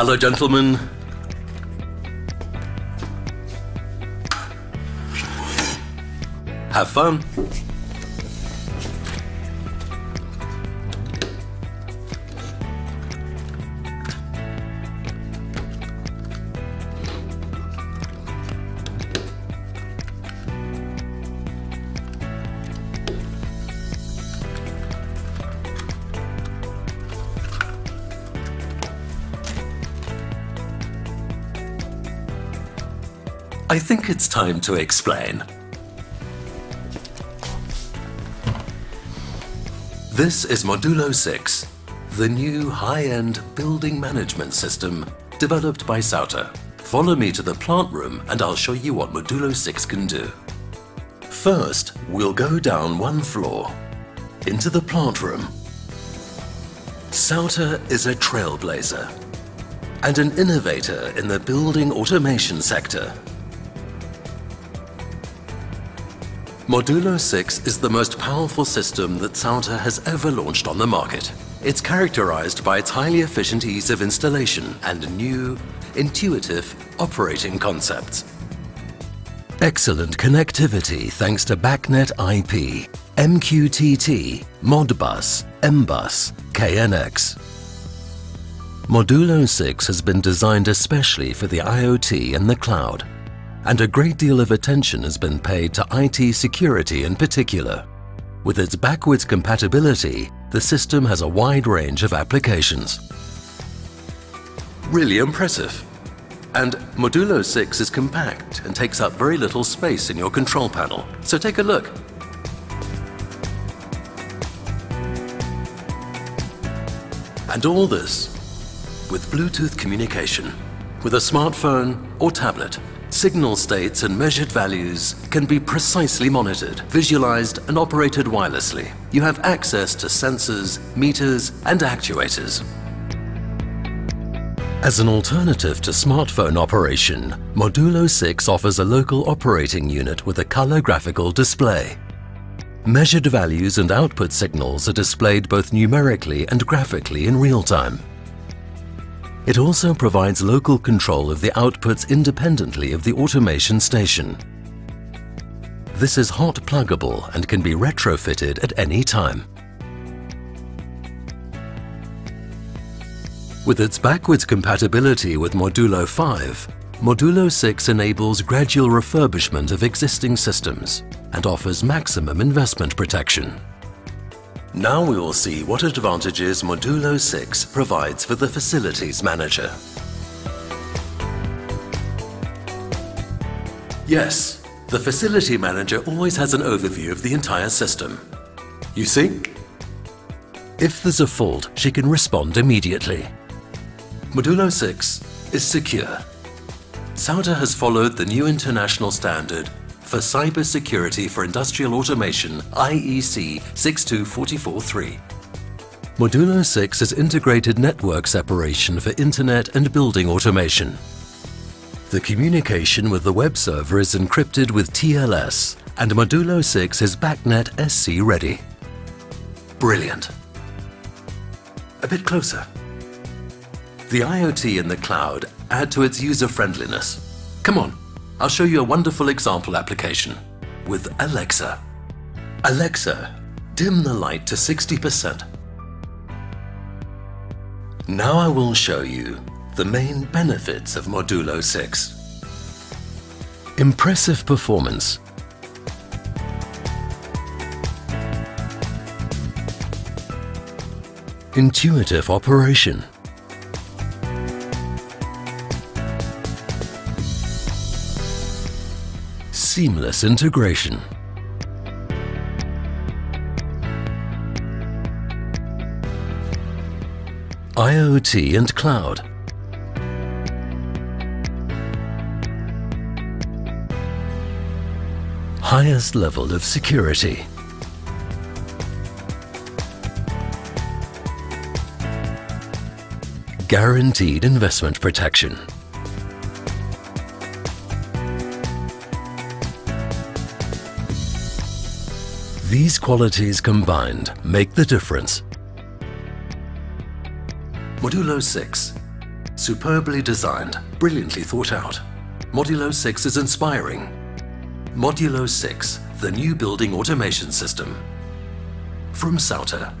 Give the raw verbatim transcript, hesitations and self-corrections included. Hello, gentlemen. Have fun. I think it's time to explain. This is Modulo six, the new high-end building management system developed by Sauter. Follow me to the plant room and I'll show you what Modulo six can do. First, we'll go down one floor, into the plant room. Sauter is a trailblazer and an innovator in the building automation sector. Modulo six is the most powerful system that Sauter has ever launched on the market. It's characterized by its highly efficient ease of installation and new, intuitive operating concepts. Excellent connectivity thanks to BACnet I P, M Q T T, Modbus, Mbus, K N X. Modulo six has been designed especially for the IoT and the cloud, and a great deal of attention has been paid to I T security in particular. With its backwards compatibility, the system has a wide range of applications. Really impressive. And Modulo six is compact and takes up very little space in your control panel, so take a look. And all this with Bluetooth communication, with a smartphone or tablet. Signal states and measured values can be precisely monitored, visualized and operated wirelessly. You have access to sensors, meters and actuators. As an alternative to smartphone operation, Modulo six offers a local operating unit with a color graphical display. Measured values and output signals are displayed both numerically and graphically in real time. It also provides local control of the outputs independently of the automation station. This is hot pluggable and can be retrofitted at any time. With its backwards compatibility with Modulo five, Modulo six enables gradual refurbishment of existing systems and offers maximum investment protection. Now we will see what advantages Modulo six provides for the facilities manager. Yes, the facility manager always has an overview of the entire system. You see? If there's a fault, she can respond immediately. Modulo six is secure. Sauter has followed the new international standard for cybersecurity for industrial automation, I E C six two four four three. Modulo six is integrated network separation for internet and building automation. The communication with the web server is encrypted with T L S, and Modulo six is BACnet S C ready. Brilliant. A bit closer. The IoT in the cloud add to its user-friendliness. Come on. I'll show you a wonderful example application with Alexa. Alexa, dim the light to sixty percent. Now I will show you the main benefits of Modulo six. Impressive performance. Intuitive operation. Seamless integration. IoT and cloud. Highest level of security. Guaranteed investment protection. These qualities combined make the difference. Modulo six, Superbly designed, brilliantly thought out. Modulo six is inspiring. Modulo six, the new building automation system. From Sauter.